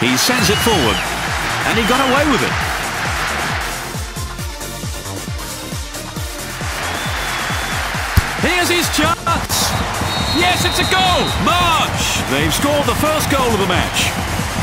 He sends it forward, and he got away with it. Here's his chance! Yes, it's a goal! March! They've scored the first goal of the match.